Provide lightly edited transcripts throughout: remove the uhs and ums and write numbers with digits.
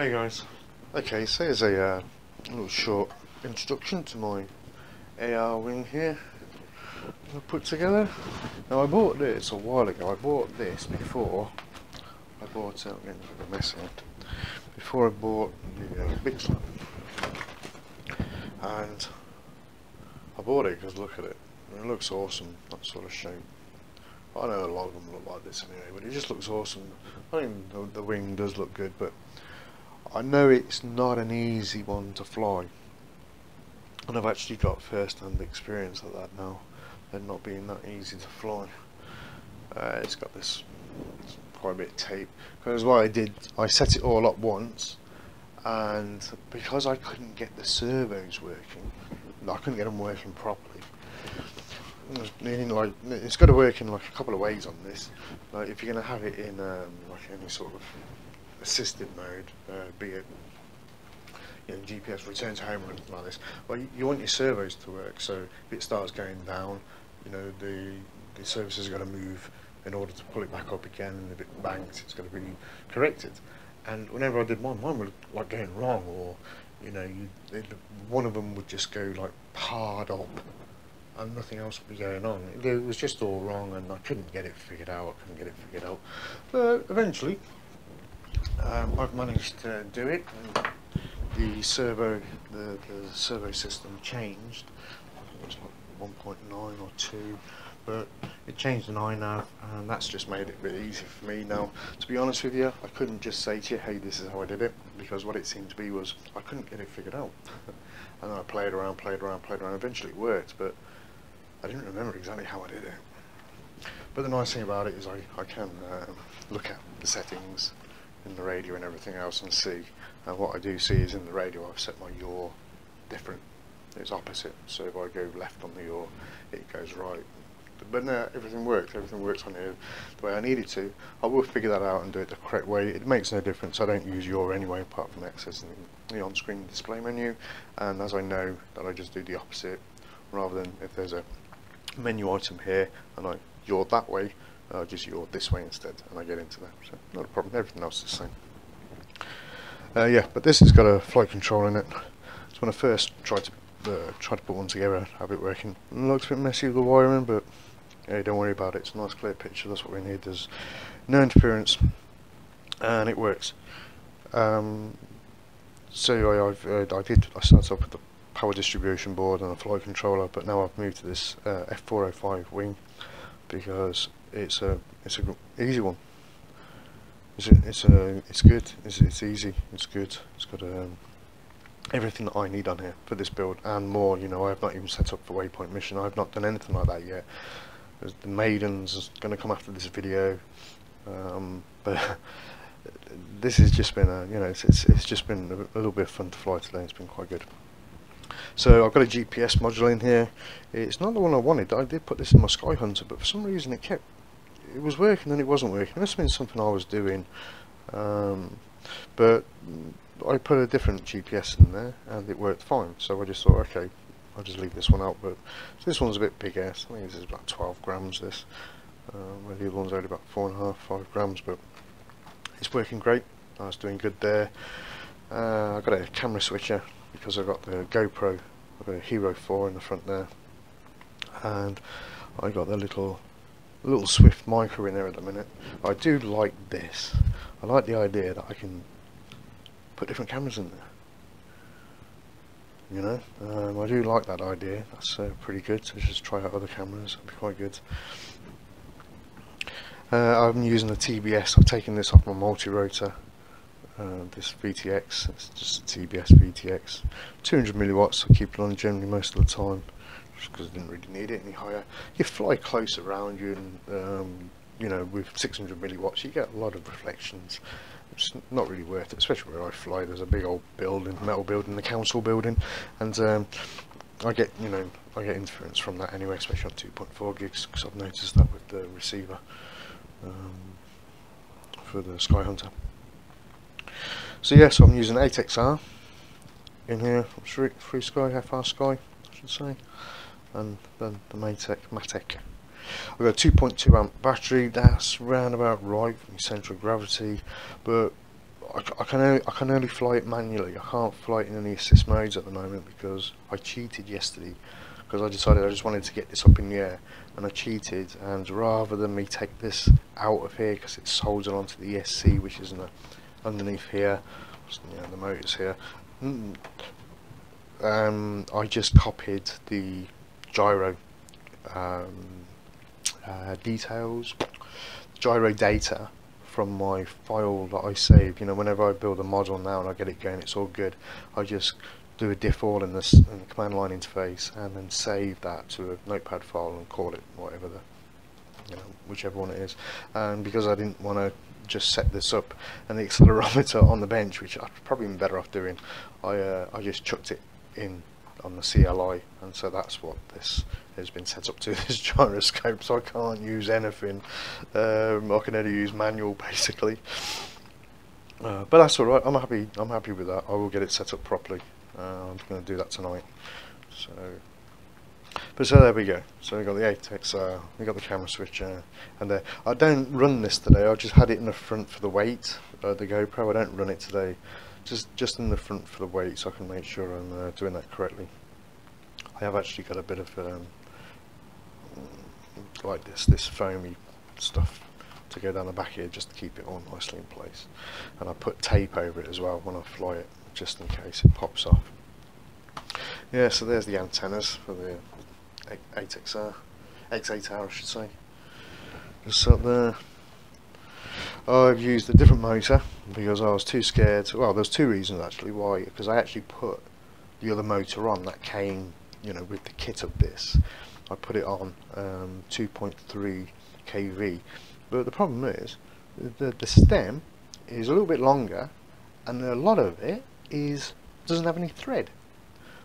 Hey guys, okay, so here's a little short introduction to my AR wing here I put together. Now I bought this a while ago. I bought this before I bought it, I'm getting a bit of a mess around, before I bought the Bixler, and I bought it because look at it, it looks awesome, that sort of shape. I know a lot of them look like this anyway, but it just looks awesome. I mean, the wing does look good, but I know it's not an easy one to fly, and I've actually got first-hand experience of that now, and not being that easy to fly. It's got this quite a bit of tape, because what I did, I set it all up once, and because I couldn't get the servos working, I couldn't get them working properly. Like, it's got to work in like a couple of ways on this. Like if you're going to have it in like any sort of assisted mode, be it GPS return to home or anything like this, well, you want your servos to work. So if it starts going down, the servos has got to move in order to pull it back up again. And if it bangs, it's got to be corrected. And whenever I did mine would like going wrong, or one of them would just go like hard up. And nothing else was going on. It was just all wrong, and I couldn't get it figured out. But eventually, I've managed to do it. And the servo system changed. It was like 1.9 or 2, but it changed to 9 nav, and that's just made it a bit easier for me now. To be honest with you, I couldn't just say to you, "Hey, this is how I did it," because what it seemed to be was I couldn't get it figured out, and then I played around. Eventually, it worked, but I didn't remember exactly how I did it. But the nice thing about it is I can look at the settings in the radio and everything else and see. And what I do see is in the radio I've set my yaw different. It's opposite. So if I go left on the yaw, it goes right. But no, everything works. Everything works on here the way I need it to. I will figure that out and do it the correct way. It makes no difference. I don't use yaw anyway, apart from accessing the on-screen display menu. And as I know that I just do the opposite, rather than if there's a menu item here and I yaw that way, I just yaw this way instead, and I get into that. So not a problem. Everything else is the same. Yeah, but this has got a flight control in it. So when I first tried to put one together, have it working, it looks a bit messy with the wiring, but hey, don't worry about it. It's a nice clear picture. That's what we need. There's no interference, and it works. So I started off with the power distribution board and a flight controller, but now I've moved to this F405 wing because it's a easy one. It's good. It's easy. It's good. It's got everything that I need on here for this build and more. I have not even set up the waypoint mission. I've not done anything like that yet. The Maiden's going to come after this video, but this has just been it's just been a little bit of fun to fly today. It's been quite good. So I've got a GPS module in here. It's not the one I wanted. I did put this in my Sky Hunter, but for some reason it was working and it wasn't working. It must have been something I was doing, but I put a different GPS in there and it worked fine. So I just thought, okay, I'll just leave this one out. But so this one's a bit big ass. I think this is about 12 grams. This, where the other one's only about 4.5, 5 grams. But it's working great. I was doing good there. I've got a camera switcher, because I've got the GoPro, I've got a Hero 4 in the front there, and I got the little Swift Micro in there at the minute. I do like this. I like the idea that I can put different cameras in there. I do like that idea. That's pretty good. So just try out other cameras. That'd be quite good. I'm using a TBS. I've taken this off my multi-rotor. This VTX, it's just a TBS VTX, 200 milliwatts. I keep it on generally most of the time, just because I didn't really need it any higher. You fly close around you, and with 600 milliwatts, you get a lot of reflections. It's not really worth it, especially where I fly. There's a big old building, metal building, the council building, and I get interference from that anyway, especially on 2.4 gigs, because I've noticed that with the receiver for the Sky Hunter. So yeah, so I'm using X8R in here from FrSky, FrSky I should say, and then the Matec. I've got a 2.2 amp battery. That's round about right for central gravity, but I can only fly it manually. I can't fly it in any assist modes at the moment because I cheated yesterday, because I decided I just wanted to get this up in the air, and I cheated, and rather than me take this out of here because it's soldered onto the ESC, which is underneath here, you know, the motor's here, I just copied the gyro details, gyro data from my file that I save. You know, whenever I build a model now and I get it going, it's all good, I just do a diff all in this in the command line interface and then save that to a notepad file and call it whatever the, you know, whichever one it is. And because I didn't want to just set this up and the accelerometer on the bench, which I'd probably been better off doing, I just chucked it in on the CLI, and so that's what this has been set up to, this gyroscope. So I can't use anything, I can only use manual basically, but that's alright. I'm happy with that. I will get it set up properly. I'm going to do that tonight. So so there we go. So we got the 8XR, we got the camera switcher, and there. I don't run this today. I just had it in the front for the weight, the GoPro. I don't run it today. Just in the front for the weight, so I can make sure I'm doing that correctly. I have actually got a bit of like this foamy stuff to go down the back here, just to keep it all nicely in place. And I put tape over it as well when I fly it, just in case it pops off. Yeah, so there's the antennas for the 8XR, X8R I should say, just up there. I've used a different motor because I was too scared. Well, there's two reasons actually why, because I actually put the other motor on that came, you know, with the kit of this. I put it on 2.3 kV, but the problem is the stem is a little bit longer and a lot of it is doesn't have any thread.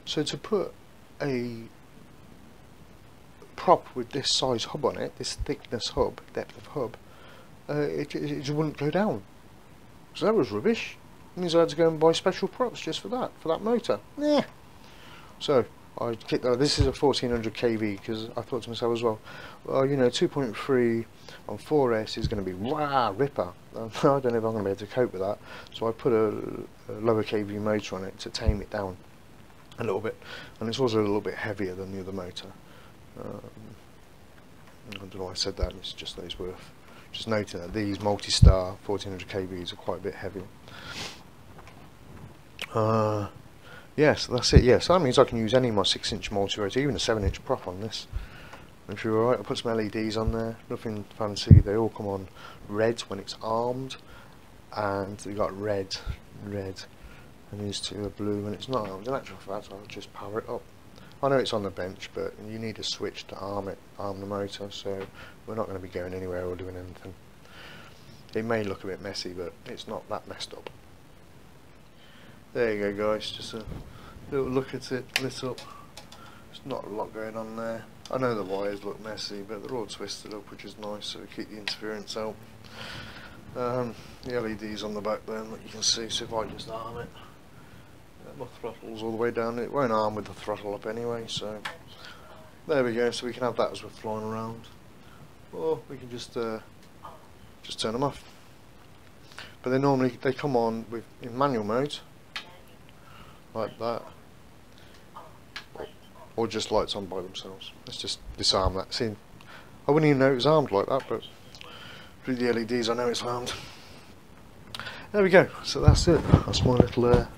So to put a prop with this size hub on it, this thickness hub, depth of hub, it just wouldn't go down. So that was rubbish. It means I had to go and buy special props just for that motor. Yeah. So I clicked. This is a 1400 kV because I thought to myself as well, you know, 2.3 on 4S is going to be wow ripper. I don't know if I'm going to be able to cope with that. So I put a lower kV motor on it to tame it down a little bit, and it's also a little bit heavier than the other motor. I don't know why I said that. It's just that it's worth just noting that these Multistar 1400 kVs are quite a bit heavier. Yes, that's it. Yeah, so that means I can use any of my 6-inch multi-rotor, even a 7-inch prop on this. If you're alright, I put some LEDs on there. Nothing fancy. They all come on red when it's armed, and they got red. And these two are blue, and it's not. In actual fact, I'll just power it up. I know it's on the bench, but you need a switch to arm the motor, so we're not going to be going anywhere or doing anything. It may look a bit messy, but it's not that messed up. There you go, guys. Just a little look at it lit up. There's not a lot going on there. I know the wires look messy, but they're all twisted up, which is nice, so we keep the interference out. The LEDs on the back there, that you can see. So if I just arm it. My throttle's all the way down, it won't arm with the throttle up anyway, so there we go. So we can have that as we're flying around, or we can just turn them off. But they normally come on with in manual mode like that, or just lights on by themselves. Let's just disarm that. See, I wouldn't even know it was armed like that, but through the LEDs I know it's armed. There we go. So that's it. That's my little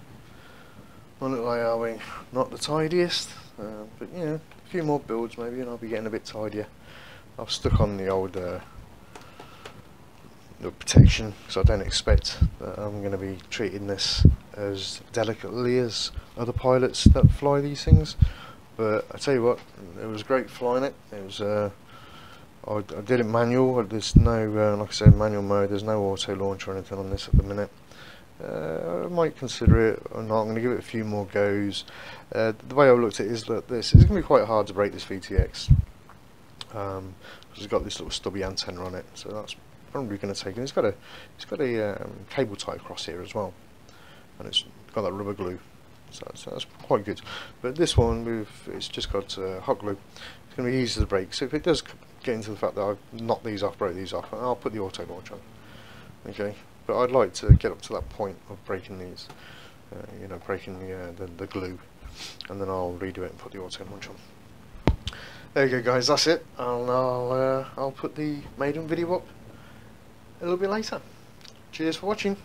my little AR wing. Not the tidiest, but you know, a few more builds maybe and I'll be getting a bit tidier. I've stuck on the old the protection because I don't expect that I'm going to be treating this as delicately as other pilots that fly these things. But I tell you what, it was great flying it. It was I did it manual. There's no like I said, manual mode. There's no auto launch or anything on this at the minute. I might consider it or not. I'm going to give it a few more goes. The way I looked at it is that this is going to be quite hard to break this VTX, because it's got this little stubby antenna on it, so that's probably going to take it. It's got a cable tie across here as well, and it's got that rubber glue, so that's quite good. But this one, it's just got hot glue. It's going to be easy to break. So if it does get into the fact that I've knocked these off, broke these off, I'll put the auto launch on. Okay. but I'd like to get up to that point of breaking these, you know, breaking the glue, and then I'll redo it and put the auto launch on. There you go, guys. That's it. I'll put the maiden video up a little bit later. Cheers for watching.